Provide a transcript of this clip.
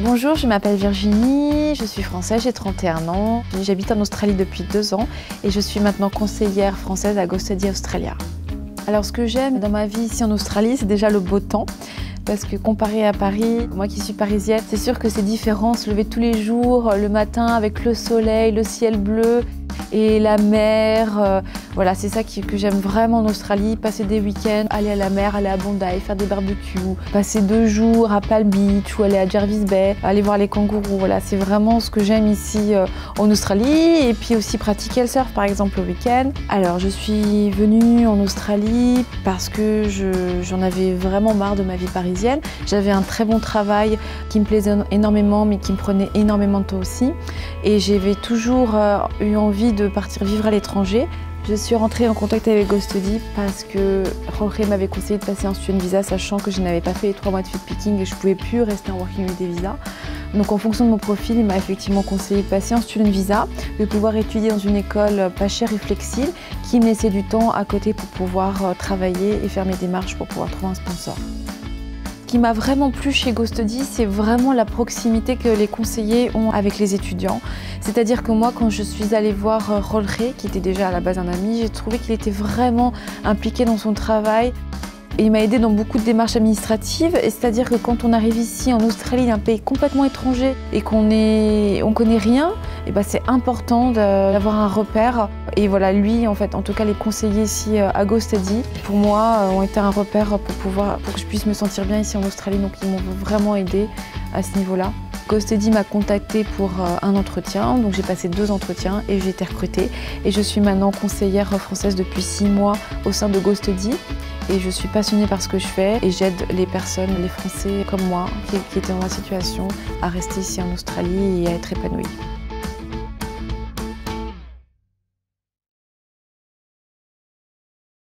Bonjour, je m'appelle Virginie, je suis française, j'ai 31 ans. J'habite en Australie depuis 2 ans et je suis maintenant conseillère française à Go Study Australia. Alors ce que j'aime dans ma vie ici en Australie, c'est déjà le beau temps. Parce que comparé à Paris, moi qui suis parisienne, c'est sûr que c'est différent, se lever tous les jours, le matin avec le soleil, le ciel bleu et la mer. Voilà, c'est ça que j'aime vraiment en Australie, passer des week-ends, aller à la mer, aller à Bondi, faire des barbecues, passer 2 jours à Palm Beach ou aller à Jervis Bay, aller voir les kangourous. Voilà, c'est vraiment ce que j'aime ici en Australie et puis aussi pratiquer le surf par exemple le week-end. Alors je suis venue en Australie parce que j'en avais vraiment marre de ma vie parisienne. J'avais un très bon travail qui me plaisait énormément mais qui me prenait énormément de temps aussi et j'avais toujours eu envie de partir vivre à l'étranger. Je suis rentrée en contact avec Go Study parce que Rolray m'avait conseillé de passer un student visa sachant que je n'avais pas fait les 3 mois de food picking et je ne pouvais plus rester en working holiday visa. Donc en fonction de mon profil, il m'a effectivement conseillé de passer un student visa, de pouvoir étudier dans une école pas chère et flexible qui me laissait du temps à côté pour pouvoir travailler et faire mes démarches pour pouvoir trouver un sponsor. Ce qui m'a vraiment plu chez Go Study, c'est vraiment la proximité que les conseillers ont avec les étudiants. C'est-à-dire que moi, quand je suis allée voir Rolray, qui était déjà à la base un ami, j'ai trouvé qu'il était vraiment impliqué dans son travail. Et il m'a aidé dans beaucoup de démarches administratives, c'est-à-dire que quand on arrive ici en Australie, un pays complètement étranger, et qu'on ne connaît rien, et ben c'est important d'avoir un repère. Et voilà, lui, en fait, en tout cas les conseillers ici à Go Study, pour moi, ont été un repère pour que je puisse me sentir bien ici en Australie, donc ils m'ont vraiment aidé à ce niveau-là. Go Study m'a contactée pour un entretien, donc j'ai passé 2 entretiens et j'ai été recrutée. Et je suis maintenant conseillère française depuis 6 mois au sein de Go Study. Et je suis passionnée par ce que je fais et j'aide les personnes, les Français comme moi, qui étaient dans ma situation, à rester ici en Australie et à être épanouie.